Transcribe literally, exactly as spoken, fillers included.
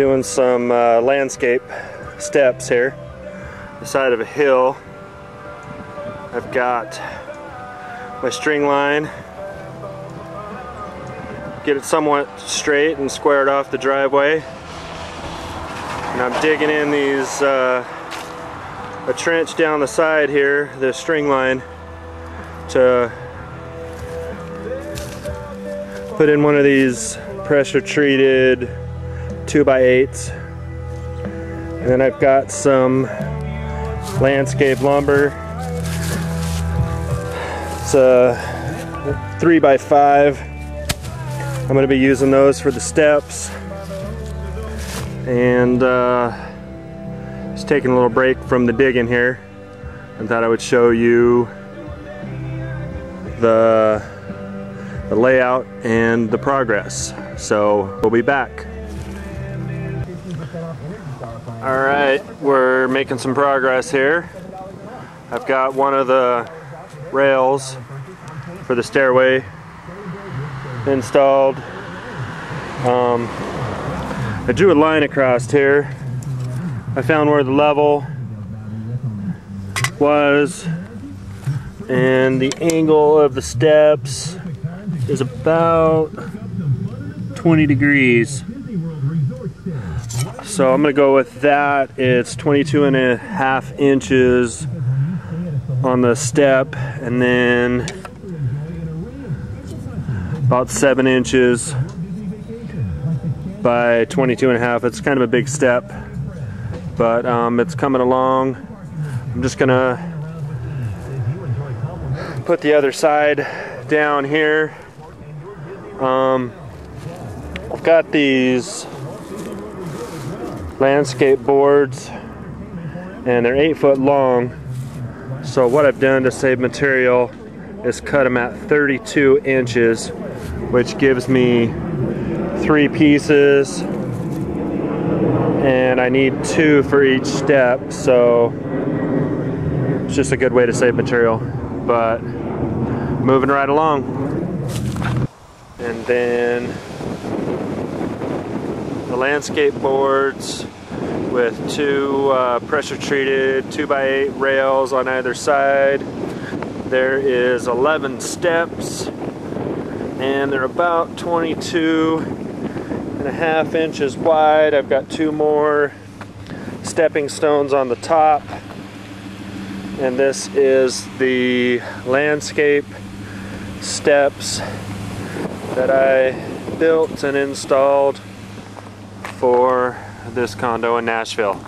doing some uh, landscape steps here, the side of a hill. I've got my string line, get it somewhat straight and squared off the driveway, and I'm digging in these uh, a trench down the side here, the string line, to put in one of these pressure treated two by eights. And then I've got some landscape lumber. It's a three by five. I'm going to be using those for the steps, and uh, just taking a little break from the digging here. I thought I would show you the the layout and the progress. So we'll be back. All right, we're making some progress here. I've got one of the rails for the stairway installed. Um, I drew a line across here. I found where the level was, and the angle of the steps is about twenty degrees. So I'm gonna go with that. It's twenty-two and a half inches on the step, and then about seven inches by twenty-two and a half. It's kind of a big step, but um, it's coming along. I'm just gonna put the other side down here. Um, I've got these landscape boards, and they're eight foot long. So what I've done to save material is cut them at thirty-two inches, which gives me three pieces, and I need two for each step. So it's just a good way to save material. But moving right along, and then the landscape boards with two uh, pressure treated two by eight rails on either side. There is eleven steps, and they're about twenty-two and a half inches wide. I've got two more stepping stones on the top, and this is the landscape steps that I built and installed for this condo in Nashville.